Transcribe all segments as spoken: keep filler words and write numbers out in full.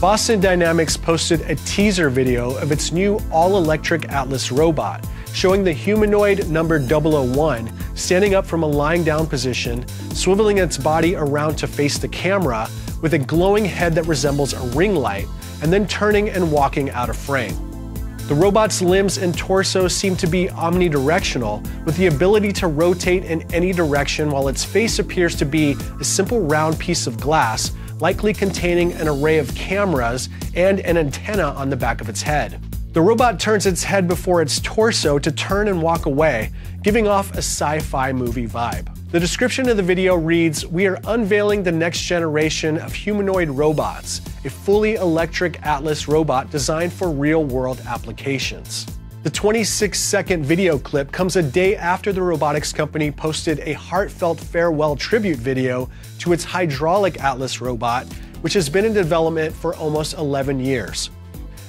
Boston Dynamics posted a teaser video of its new all-electric Atlas robot, showing the humanoid number double oh one standing up from a lying down position, swiveling its body around to face the camera with a glowing head that resembles a ring light, and then turning and walking out of frame. The robot's limbs and torso seem to be omnidirectional, with the ability to rotate in any direction, while its face appears to be a simple round piece of glass, likely containing an array of cameras and an antenna on the back of its head. The robot turns its head before its torso to turn and walk away, giving off a sci-fi movie vibe. The description of the video reads, "We are unveiling the next generation of humanoid robots, a fully electric Atlas robot designed for real-world applications." The twenty-six second video clip comes a day after the robotics company posted a heartfelt farewell tribute video to its hydraulic Atlas robot, which has been in development for almost eleven years.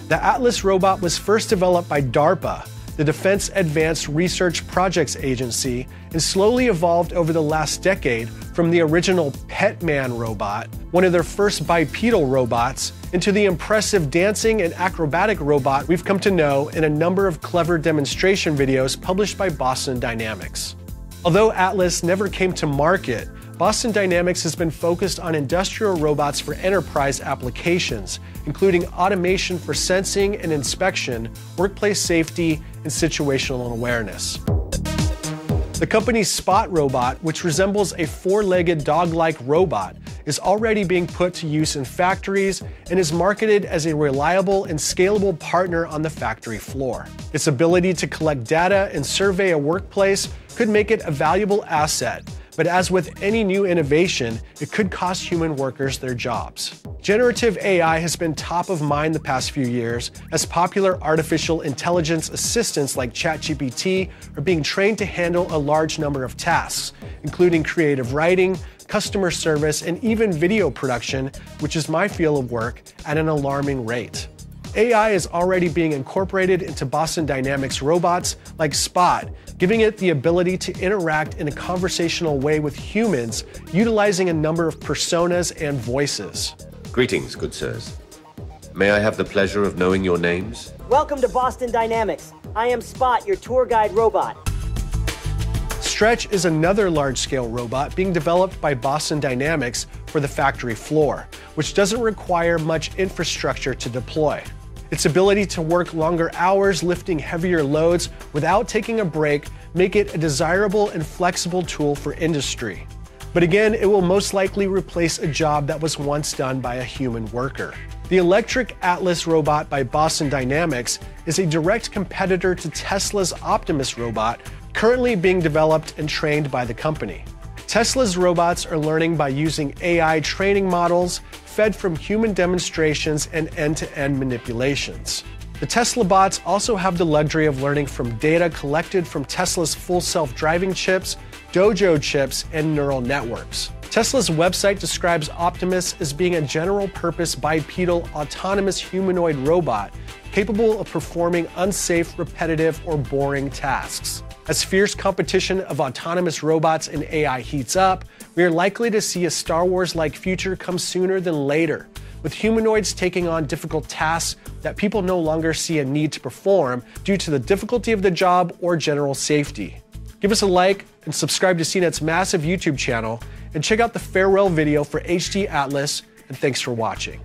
The Atlas robot was first developed by DARPA, the Defense Advanced Research Projects Agency, and slowly evolved over the last decade from the original Petman robot, one of their first bipedal robots, into the impressive dancing and acrobatic robot we've come to know in a number of clever demonstration videos published by Boston Dynamics. Although Atlas never came to market, Boston Dynamics has been focused on industrial robots for enterprise applications, including automation for sensing and inspection, workplace safety, and situational awareness. The company's Spot robot, which resembles a four-legged dog-like robot, is already being put to use in factories and is marketed as a reliable and scalable partner on the factory floor. Its ability to collect data and survey a workplace could make it a valuable asset, but as with any new innovation, it could cost human workers their jobs. Generative A I has been top of mind the past few years, as popular artificial intelligence assistants like ChatGPT are being trained to handle a large number of tasks, including creative writing, customer service, and even video production, which is my field of work, at an alarming rate. A I is already being incorporated into Boston Dynamics robots like Spot, giving it the ability to interact in a conversational way with humans, utilizing a number of personas and voices. "Greetings, good sirs. May I have the pleasure of knowing your names?" "Welcome to Boston Dynamics. I am Spot, your tour guide robot." Stretch is another large-scale robot being developed by Boston Dynamics for the factory floor, which doesn't require much infrastructure to deploy. Its ability to work longer hours lifting heavier loads without taking a break make it a desirable and flexible tool for industry. But again, it will most likely replace a job that was once done by a human worker. The electric Atlas robot by Boston Dynamics is a direct competitor to Tesla's Optimus robot, currently being developed and trained by the company. Tesla's robots are learning by using A I training models fed from human demonstrations and end-to-end manipulations. The Tesla bots also have the luxury of learning from data collected from Tesla's full self-driving chips, Dojo chips, and neural networks. Tesla's website describes Optimus as being a general-purpose bipedal autonomous humanoid robot capable of performing unsafe, repetitive, or boring tasks. As fierce competition of autonomous robots and A I heats up, we are likely to see a Star Wars-like future come sooner than later, with humanoids taking on difficult tasks that people no longer see a need to perform due to the difficulty of the job or general safety. Give us a like and subscribe to C net's massive YouTube channel, and check out the farewell video for H D Atlas, and thanks for watching.